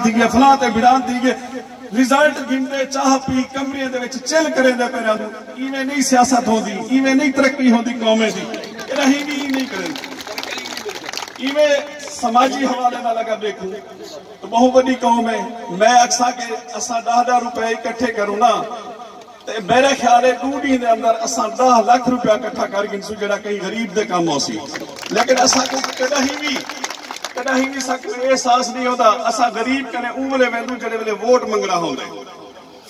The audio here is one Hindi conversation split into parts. खराबी थी गई, फलां ते बिड़ान थी गई, रिजल्ट गिनते चाह पी कमरिया दे विच चिल करेंदे पे राजू। इवें नहीं सियासत होंदी, इवें नहीं तरक्की होंदी कौमें दी, रही भी ही नहीं करेंदे। इवें समाजी हवाले नाल अगर देखूं तो बहुत बड़ी कौम है। मैं अक्सा के असा 10,000 रुपया इकट्ठे करूं ना, ते मेरा ख्याल है 2 दिन के अंदर असा 10 लाख रुपया इकट्ठा कर गिनसू जो कई गरीब के काम हो सी। लेकिन असा कहीं भी एहसास नहीं होता असा गरीब कने उमले वेंदू जेड़े वेले वोट मंगना होंदे,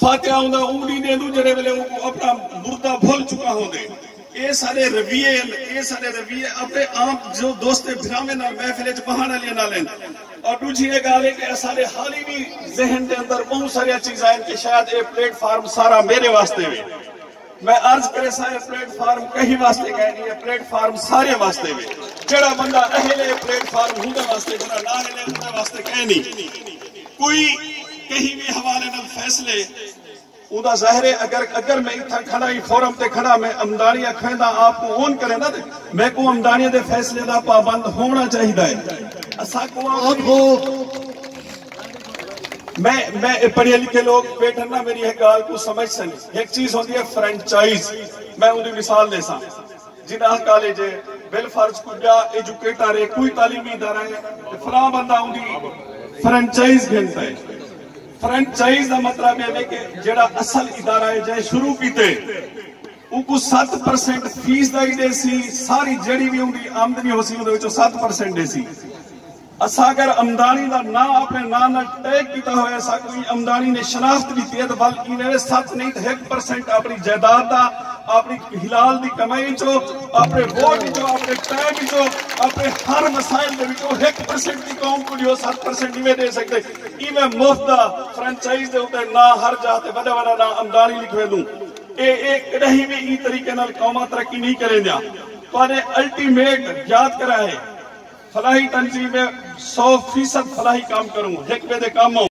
फातिया आंदा उमड़ी देंदू जेड़े वेले अपना मुर्दा भुल चुका होंदे। ए सारे रविए अपने आप जो दोस्ते फिरावे नाल महफिल च बहाना लेना लेन। और दूसरी गल है कि सारे हाल ही भी जहन के अंदर बहुत सारिया चीज़ां हैं कि शायद ये प्लेटफार्म सारा मेरे वास्ते भी। मैं अर्ज करे सारे प्लेटफार्म कहीं वास्ते कह नहीं है, प्लेटफार्म सारे वास्ते भी। जड़ा बंदा अहले प्लेटफार्म हुंदे वास्ते, जड़ा ना अहले हुंदे वास्ते कह नहीं। कोई कहीं भी हवाले नाल फैसले उदा जाहिर है। अगर मैं इतना खड़ा ही फोरम से खड़ा मैं आमदानियां खेदा आपको ओन करें ना, मैं को आमदानिया के फैसले का पाबंद होना चाहिए। मैं पढ़े लिखे लोग बैठन ना मेरी एक गाल को समझ सन। एक चीज होती है फ्रेंचाइज, मैं उन्हें मिसाल दे सा। जिन्ना कॉलेज है बिलफर्ज कुछ एजुकेटर है, कोई तालीमी इदारा है, फला बंदा उनकी फ्रेंचाइज गिनता है। फ्रेंचाइज का मतलब यह है कि जेड़ा असल इदारा है जै शुरू किते उनको 7% फीस दा ही दे सी, सारी जड़ी भी उनकी आमदनी हो सी उहदे विचों 7% दे सी। असा अगर आमदानी का ना अपने नाम नाल टैग किया होया, असा कोई आमदानी ने शनाख्त कीती है, बल्कि इन्हें 7 नहीं 1% अपनी जायदाद का, अपनी हिलाल की कमाई चो, अपने वोट चो, अपने टैग चो, अपने हर मसाइल के विचों 1% की कौम को 7% इवें दे सकते। इवें मुफ्त फ्रेंचाइज के उत्ते ना हर जात वड्डा वड्डा ना आमदानी लिखे दूँ। ये कहीं भी इस तरीके नाल कौम तरक्की नहीं करेंदियां। तुहाडे अल्टीमेट याद करा है फलाही तंजीमें 100% फलाही काम करूँ, हिकमे दे काम।